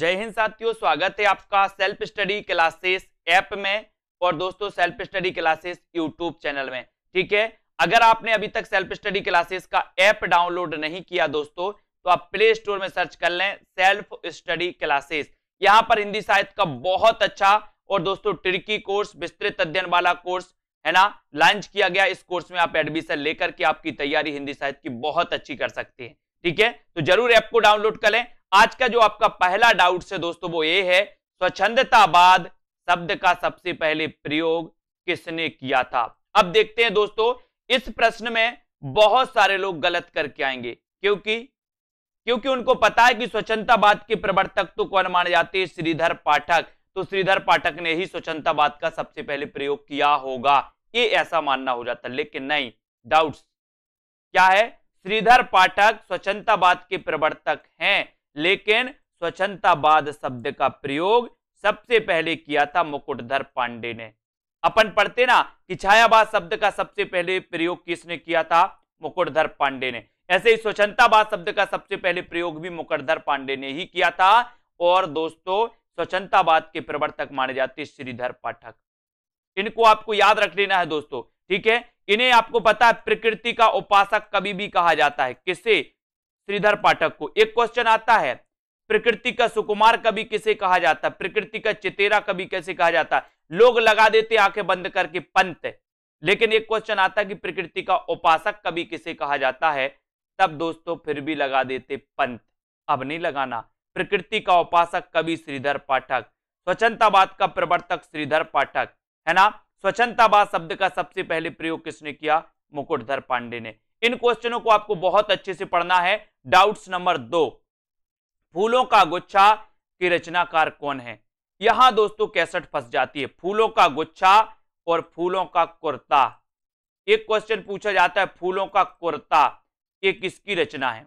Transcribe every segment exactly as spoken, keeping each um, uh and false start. जय हिंद साथियों, स्वागत है आपका सेल्फ स्टडी क्लासेस ऐप में और दोस्तों self study classes YouTube channel में। ठीक है, अगर आपने अभी तक सेल्फ स्टडी क्लासेस का ऐप डाउनलोड नहीं किया दोस्तों तो आप प्ले स्टोर में सर्च कर लें सेल्फ स्टडी क्लासेस। यहाँ पर हिंदी साहित्य का बहुत अच्छा और दोस्तों ट्रिकी कोर्स, विस्तृत अध्ययन वाला कोर्स है ना, लॉन्च किया गया। इस कोर्स में आप एडमिशन लेकर के आपकी तैयारी हिंदी साहित्य की बहुत अच्छी कर सकते हैं। ठीक है, तो जरूर ऐप को डाउनलोड कर लें। आज का जो आपका पहला डाउट है दोस्तों वो ये है, स्वच्छंदतावाद शब्द का सबसे पहले प्रयोग किसने किया था। अब देखते हैं दोस्तों, इस प्रश्न में बहुत सारे लोग गलत करके आएंगे क्योंकि क्योंकि उनको पता है कि स्वच्छंदतावाद के प्रवर्तक तो कौन माने जाते हैं, श्रीधर पाठक। तो श्रीधर पाठक ने ही स्वच्छंदतावाद का सबसे पहले प्रयोग किया होगा, ये ऐसा मानना हो जाता। लेकिन नहीं, डाउट्स क्या है, श्रीधर पाठक स्वच्छंदतावाद के प्रवर्तक हैं लेकिन स्वच्छंदतावाद शब्द का प्रयोग सबसे पहले किया था मुकुटधर पांडे ने। अपन पढ़ते ना कि छायावाद शब्द का सबसे पहले प्रयोग किसने किया था, मुकुटधर पांडे ने। ऐसे ही स्वच्छंदतावाद शब्द का सबसे पहले प्रयोग भी मुकुटधर पांडे ने ही किया था और दोस्तों स्वच्छंदतावाद के प्रवर्तक माने जाते श्रीधर पाठक। इनको आपको याद रख लेना है दोस्तों। ठीक है, इन्हें आपको पता है प्रकृति का उपासक कभी भी कहा जाता है, किससे, श्रीधर पाठक को। एक क्वेश्चन आता है, प्रकृति का सुकुमार कभी किसे कहा जाता है, प्रकृति का चितेरा कभी कैसे कहा जाता है। लोग लगा देते आंखें बंद करके पंत, लेकिन एक क्वेश्चन आता है कि प्रकृति का उपासक कभी किसे कहा जाता है, तब दोस्तों फिर भी लगा देते पंत। अब नहीं लगाना, प्रकृति का उपासक कभी श्रीधर पाठक, स्वच्छंदतावाद का प्रवर्तक श्रीधर पाठक है ना। स्वच्छंदतावाद शब्द का सबसे पहले प्रयोग किसने किया, मुकुटधर पांडे ने। इन क्वेश्चनों को आपको बहुत अच्छे से पढ़ना है। डाउट्स नंबर दो, फूलों का गुच्छा के रचनाकार कौन है। यहां दोस्तों कैसेट फंस जाती है, फूलों का गुच्छा और फूलों का कुर्ता। एक क्वेश्चन पूछा जाता है, फूलों का कुर्ता ये किसकी रचना है,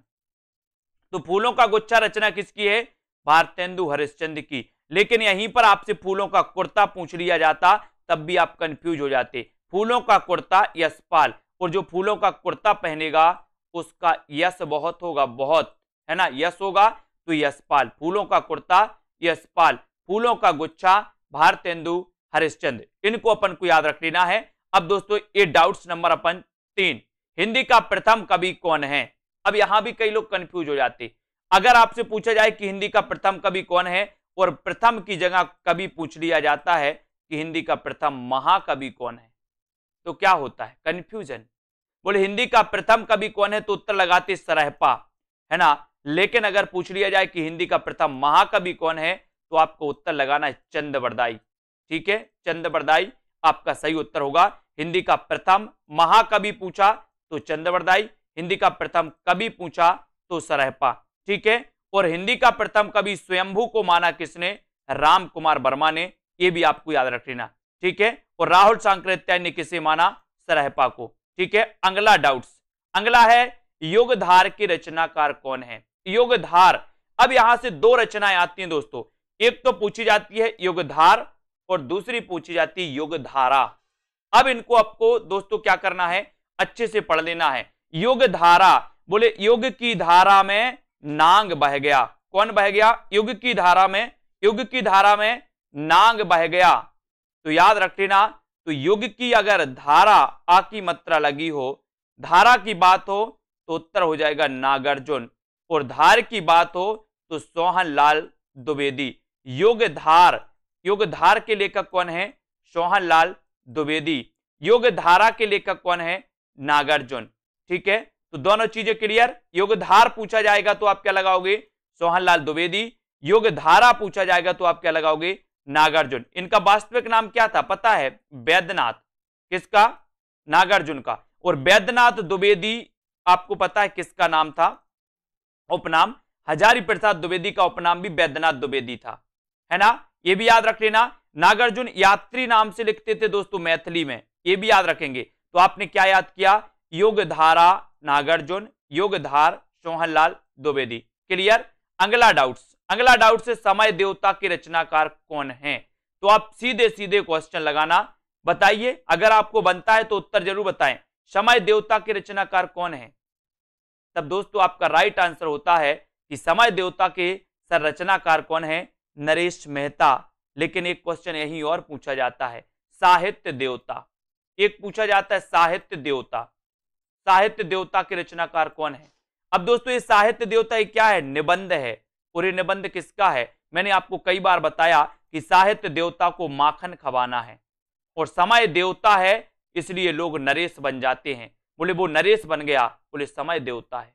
तो फूलों का गुच्छा रचना किसकी है, भारतेंदु हरिश्चंद्र की। लेकिन यहीं पर आपसे फूलों का कुर्ता पूछ लिया जाता तब भी आप कंफ्यूज हो जाते। फूलों का कुर्ता यशपाल, और जो फूलों का कुर्ता पहनेगा उसका यश बहुत होगा, बहुत है ना, यश होगा तो यशपाल। फूलों का कुर्ता यशपाल, फूलों का गुच्छा भारतेंदु हरिश्चंद्र। इनको अपन को याद रख लेना है। अब दोस्तों ये डाउट्स नंबर अपन तीन, हिंदी का प्रथम कवि कौन है। अब यहां भी कई लोग कंफ्यूज हो जाते। अगर आपसे पूछा जाए कि हिंदी का प्रथम कवि कौन है और प्रथम की जगह कवि पूछ लिया जाता है कि हिंदी का प्रथम महाकवि कौन है, तो क्या होता है कंफ्यूजन। बोले हिंदी का प्रथम कवि कौन है तो उत्तर लगाते सरहपा, है ना। लेकिन अगर पूछ लिया जाए कि हिंदी का प्रथम महाकवि कौन है तो आपको उत्तर लगाना है चंद बरदाई। ठीक है, चंद बरदाई आपका सही उत्तर होगा। हिंदी का प्रथम महाकवि पूछा तो चंद बरदाई, हिंदी का प्रथम कवि पूछा तो सरहपा। ठीक है, और हिंदी का प्रथम कवि स्वयंभू को माना किसने, राम कुमार वर्मा ने। यह भी आपको याद रख लेना। ठीक है, और राहुल सांकृत्यायन ने किसे माना, सरहपा को। ठीक है, अगला डाउट्स अगला है, योगधार के रचनाकार कौन है, योगधार। अब यहां से दो रचनाएं आती हैं दोस्तों, एक तो पूछी जाती है योगधार और दूसरी पूछी जाती है योगधारा। अब इनको आपको दोस्तों क्या करना है, अच्छे से पढ़ लेना है। योगधारा बोले योग की धारा में नांग बह गया, कौन बह गया, योग की धारा में, योग की धारा में नांग बह गया। तो याद रख लेना, तो योग की अगर धारा आ की मात्रा लगी हो, धारा की बात हो तो उत्तर हो जाएगा नागार्जुन, और धार की बात हो तो सोहनलाल द्विवेदी। योगधार, योगधार के लेखक कौन है, सोहनलाल द्विवेदी। योगधारा के लेखक कौन है, नागार्जुन। ठीक है, तो दोनों चीजें क्लियर। योगधार पूछा जाएगा तो आप क्या लगाओगे, सोहनलाल द्विवेदी। योगधारा पूछा जाएगा तो आप क्या लगाओगे, नागार्जुन। इनका वास्तविक नाम क्या था पता है, बैद्यनाथ। किसका, नागार्जुन का। और बैद्यनाथ द्विवेदी आपको पता है किसका नाम था, उपनाम, हजारी प्रसाद द्विवेदी का उपनाम भी बैद्यनाथ द्विवेदी था, है ना। ये भी याद रख लेना, नागार्जुन यात्री नाम से लिखते थे दोस्तों मैथिली में, ये भी याद रखेंगे। तो आपने क्या याद किया, योगधारा नागार्जुन, योगधार सोहनलाल द्विवेदी। क्लियर। अगला डाउट्स अगला डाउट से, समय देवता के रचनाकार कौन हैं। तो आप सीधे सीधे क्वेश्चन लगाना, बताइए अगर आपको बनता है तो उत्तर जरूर बताएं, समय देवता के रचनाकार कौन हैं। तब दोस्तों आपका राइट आंसर होता है कि समय देवता के संरचनाकार कौन है? नरेश मेहता। लेकिन एक क्वेश्चन यही और पूछा जाता है, साहित्य देवता। एक पूछा जाता है साहित्य देवता, साहित्य देवता के रचनाकार कौन है? अब दोस्तों ये साहित्य देवता ये क्या है? निबंध है। और ये निबंध किसका है? मैंने आपको कई बार बताया कि साहित्य देवता को माखन खवाना है और समय देवता है इसलिए लोग नरेश बन जाते हैं। बोले वो नरेश बन गया, बोले समय देवता है,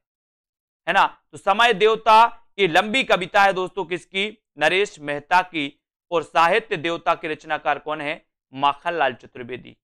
है ना। तो समय देवता ये लंबी कविता है दोस्तों किसकी? नरेश मेहता की। और साहित्य देवता के रचनाकार कौन है? माखन लाल चतुर्वेदी।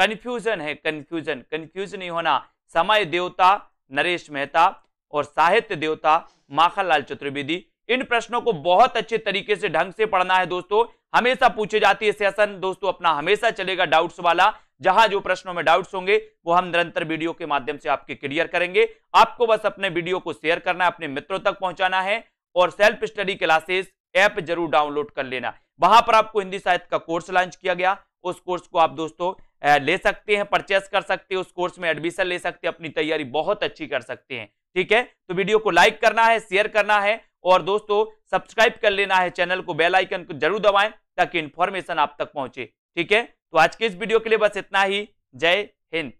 कंफ्यूजन है, कंफ्यूजन कंफ्यूज नहीं होना। समय देवता नरेश मेहता और साहित्य देवता माखन लाल चतुर्वेदी। इन प्रश्नों को बहुत अच्छे तरीके से ढंग से पढ़ना है दोस्तों। हमेशा पूछे जाती है सेशन दोस्तों अपना हमेशा चलेगा डाउट्स वाला, जहां जो प्रश्नों में डाउट्स होंगे वो हम निरंतर वीडियो के माध्यम से आपके क्लियर करेंगे। आपको बस अपने वीडियो को शेयर करना है, अपने मित्रों तक पहुंचाना है और सेल्फ स्टडी क्लासेस ऐप जरूर डाउनलोड कर लेना। वहां पर आपको हिंदी साहित्य का कोर्स लॉन्च किया गया, उस कोर्स को आप दोस्तों ले सकते हैं, परचेस कर सकते हैं, उस कोर्स में एडमिशन ले सकते हैं, अपनी तैयारी बहुत अच्छी कर सकते हैं। ठीक है, तो वीडियो को लाइक करना है, शेयर करना है और दोस्तों सब्सक्राइब कर लेना है चैनल को, बेल आइकन को जरूर दबाएं ताकि इंफॉर्मेशन आप तक पहुंचे। ठीक है, तो आज के इस वीडियो के लिए बस इतना ही। जय हिंद।